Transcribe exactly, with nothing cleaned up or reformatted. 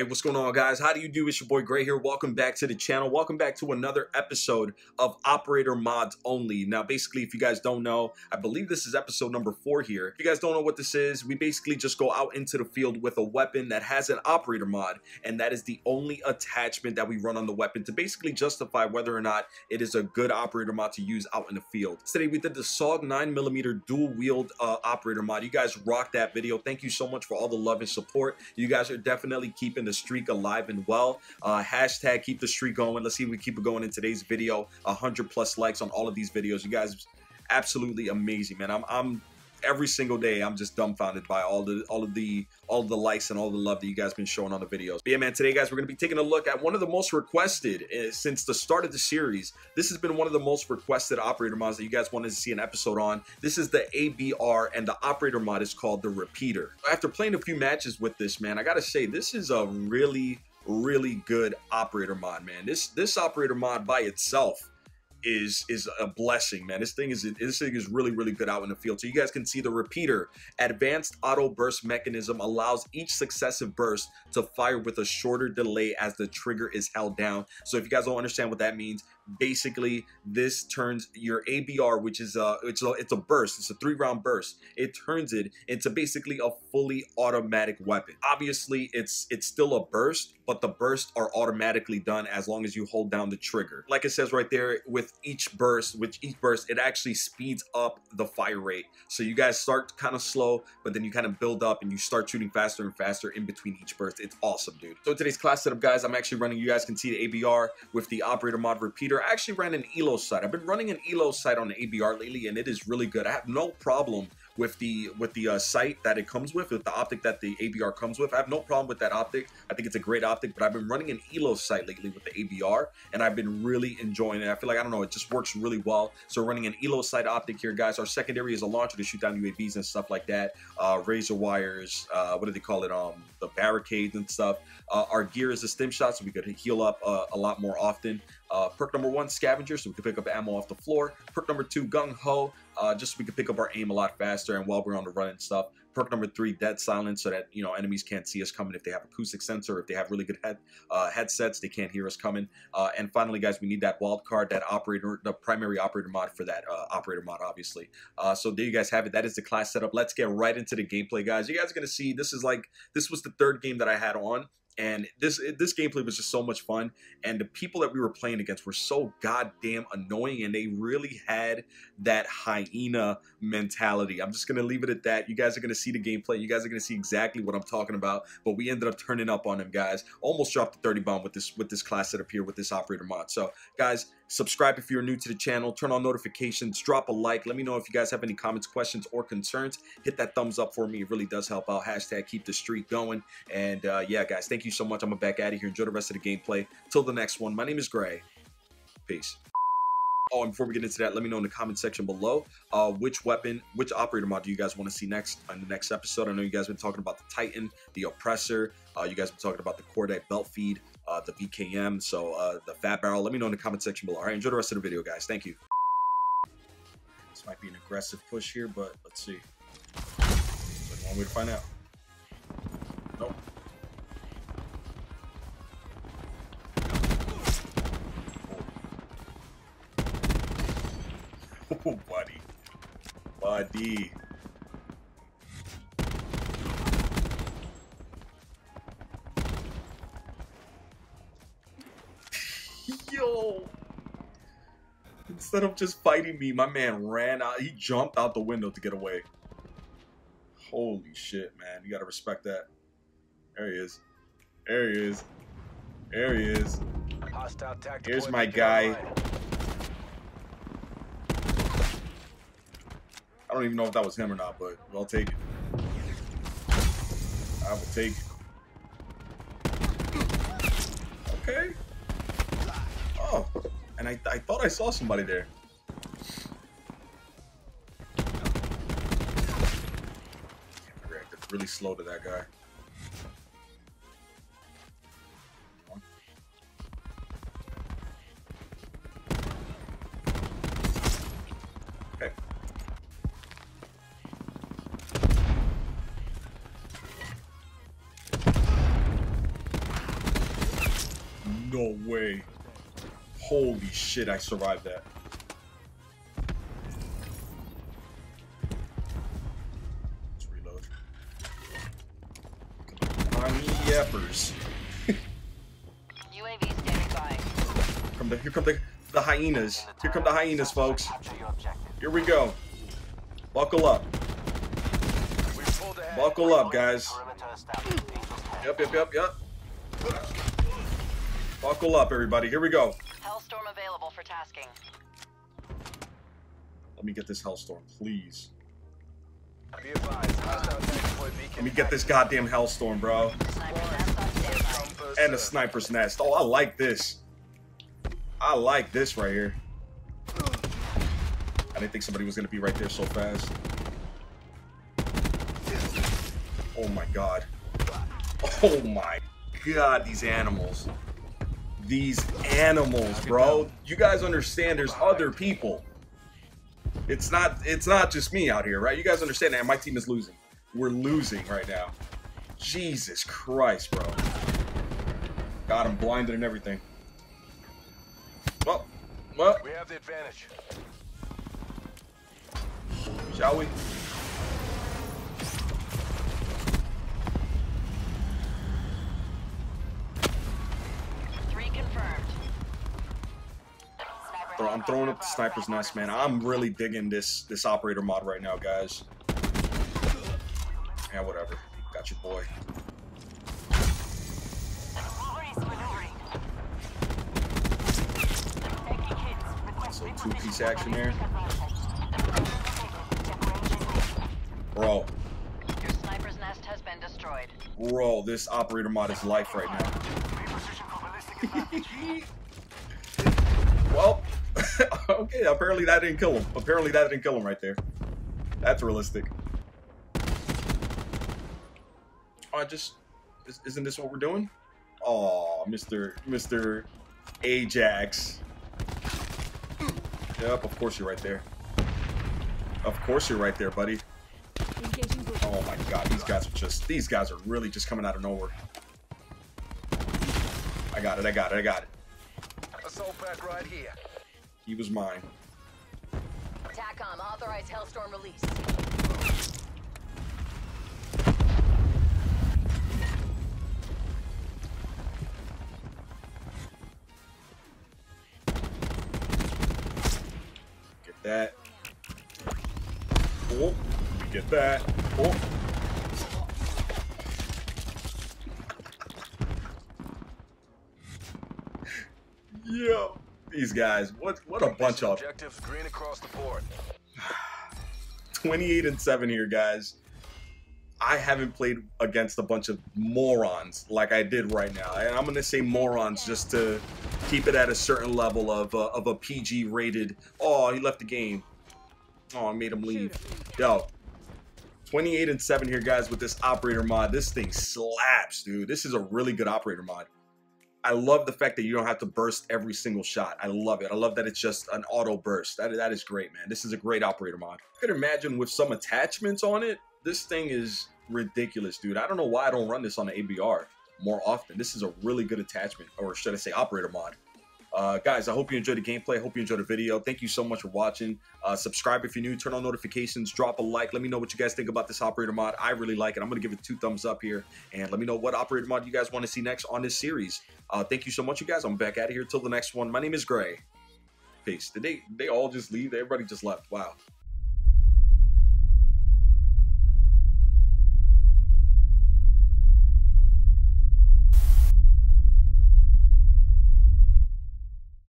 right, what's going on, guys? How do you do? It's your boy Gray here. Welcome back to the channel. Welcome back to another episode of Operator Mods Only. Now, basically, if you guys don't know, I believe this is episode number four here. If you guys don't know what this is, we basically just go out into the field with a weapon that has an operator mod, and that is the only attachment that we run on the weapon to basically justify whether or not it is a good operator mod to use out in the field. Today, we did the S O G nine millimeter dual-wield uh, operator mod. You guys rocked that video. Thank you so much for all the love and support. You guys are definitely keeping the streak alive and well. Uh, hashtag keep the streak going. Let's see if we keep it going in today's video. one hundred plus likes on all of these videos. You guys, absolutely amazing, man. I'm, I'm every single day, I'm just dumbfounded by all the, all of the, all of the likes and all the love that you guys been showing on the videos. But yeah, man, today, guys, we're gonna be taking a look at one of the most requested uh, since the start of the series. This has been one of the most requested operator mods that you guys wanted to see an episode on. This is the A B R, and the operator mod is called the Repeater. After playing a few matches with this, man, I gotta say, this is a really, really good operator mod, man. This, this operator mod by itself is is a blessing, man. This thing is this thing is really, really good out in the field. So you guys can see the Repeater advanced auto burst mechanism allows each successive burst to fire with a shorter delay as the trigger is held down. So if you guys don't understand what that means, basically this turns your A B R, which is a it's a, it's a burst, it's a three round burst, it turns it into basically a fully automatic weapon. Obviously it's it's still a burst, but the bursts are automatically done as long as you hold down the trigger. Like it says right there, with each burst with each burst it actually speeds up the fire rate. So you guys start kind of slow, but then you kind of build up and you start shooting faster and faster in between each burst. It's awesome, dude. So in today's class setup, guys, I'm actually running, you guys can see, the A B R with the operator mod Repeater. I actually ran an E L O site. I've been running an E L O site on the A B R lately, and it is really good. I have no problem with the with the uh, sight that it comes with, with the optic that the A B R comes with. I have no problem with that optic. I think it's a great optic, but I've been running an E L O site lately with the A B R, and I've been really enjoying it. I feel like, I don't know, it just works really well. So running an E L O site optic here, guys. Our secondary is a launcher to shoot down U A Vs and stuff like that. Uh, razor wires, uh, what do they call it? Um, the barricades and stuff. Uh, our gear is a stim shot, so we could heal up uh, a lot more often. Uh, perk number one, scavenger, so we can pick up ammo off the floor. Perk number two, gung ho, uh, just so we can pick up our aim a lot faster and while we're on the run and stuff. Perk number three, dead silence, so that, you know, enemies can't see us coming if they have acoustic sensor, if they have really good head uh, headsets, they can't hear us coming. Uh, and finally, guys, we need that wild card, that operator, the primary operator mod for that uh, operator mod, obviously. Uh, so there you guys have it. That is the class setup. Let's get right into the gameplay, guys. You guys are gonna see this is like this was the third game that I had on. And this this gameplay was just so much fun, and the people that we were playing against were so goddamn annoying, and they really had that hyena mentality. I'm just gonna leave it at that. You guys are gonna see the gameplay. You guys are gonna see exactly what I'm talking about. But we ended up turning up on them, guys. Almost dropped the thirty bomb with this with this class setup here with this operator mod. So, guys, subscribe if you're new to the channel. Turn on notifications. Drop a like. Let me know if you guys have any comments, questions, or concerns. Hit that thumbs up for me. It really does help out. Hashtag keep the streak going. And uh, yeah, guys, thank you. So much. I'm back out of here. Enjoy the rest of the gameplay. Till the next one. My name is Gray. Peace. Oh, and before we get into that, let me know in the comment section below uh, which weapon, which operator mod do you guys want to see next on the next episode. I know you guys have been talking about the Titan, the Oppressor. Uh, you guys have been talking about the cordite belt feed, uh, the V K M, so uh, the fat barrel. Let me know in the comment section below. All right, enjoy the rest of the video, guys. Thank you. This might be an aggressive push here, but let's see. There's one way to find out. Nope. Oh, buddy. Buddy. Yo. Instead of just fighting me, my man ran out. He jumped out the window to get away. Holy shit, man. You gotta respect that. There he is. There he is. There he is. Here's my guy. I don't even know if that was him or not, but I'll take it. I will take it. Okay. Oh, and I, I thought I saw somebody there. I reacted really slow to that guy. way. Holy shit, I survived that. Let's reload. On yappers. U A V standing by. Here come the, here come the, the hyenas. Here come the hyenas, folks. Here we go. Buckle up. Buckle up, guys. Yep, yep, yep, yep. Buckle up, everybody. Here we go. Hellstorm available for tasking. Let me get this Hellstorm, please. Be advised, hostile deploy beacon. Let me get this goddamn Hellstorm, bro. And a sniper's nest. Oh, I like this. I like this right here. I didn't think somebody was gonna be right there so fast. Oh my god. Oh my god, these animals. These animals, bro. You guys understand there's other people. It's not it's not just me out here, right? You guys understand that my team is losing. We're losing right now. Jesus Christ, bro. God, I'm blinded and everything. Well, well. We have the advantage. Shall we? I'm throwing up the sniper's nest, man. I'm really digging this this operator mod right now, guys. Yeah, whatever. Got your boy. So two-piece action there, bro. Your sniper's nest has been destroyed. Bro, this operator mod is life right now. Well. Okay, apparently that didn't kill him. Apparently that didn't kill him right there. That's realistic. Oh, I just... Isn't this what we're doing? Oh, Mister... Mister Ajax. Yep, of course you're right there. Of course you're right there, buddy. Oh my god, these guys are just... These guys are really just coming out of nowhere. I got it, I got it, I got it. Assault pack right here. He was mine. TACOM, authorize Hellstorm release. Get that. Oh, we get that. Oh. Yo. Yeah. These guys, what what a bunch of objectives, green across the board. twenty-eight and seven here, guys. I haven't played against a bunch of morons like I did right now, and I'm gonna say morons just to keep it at a certain level of uh, of a P G rated. Oh, he left the game. Oh, I made him leave. Yo, twenty-eight and seven here, guys, with this operator mod. This thing slaps, dude. This is a really good operator mod. I love the fact that you don't have to burst every single shot. I love it. I love that it's just an auto burst. That, that is great, man. This is a great operator mod. I could imagine with some attachments on it, this thing is ridiculous, dude. I don't know why I don't run this on the A B R more often. This is a really good attachment, or should I say operator mod. Uh, guys, I hope you enjoyed the gameplay. I hope you enjoyed the video. Thank you so much for watching. Uh, subscribe if you're new. Turn on notifications. Drop a like. Let me know what you guys think about this operator mod. I really like it. I'm going to give it two thumbs up here. And let me know what operator mod you guys want to see next on this series. Uh, thank you so much, you guys. I'm back out of here. Till the next one. My name is Gray. Peace. Did they, they all just leave? Everybody just left. Wow.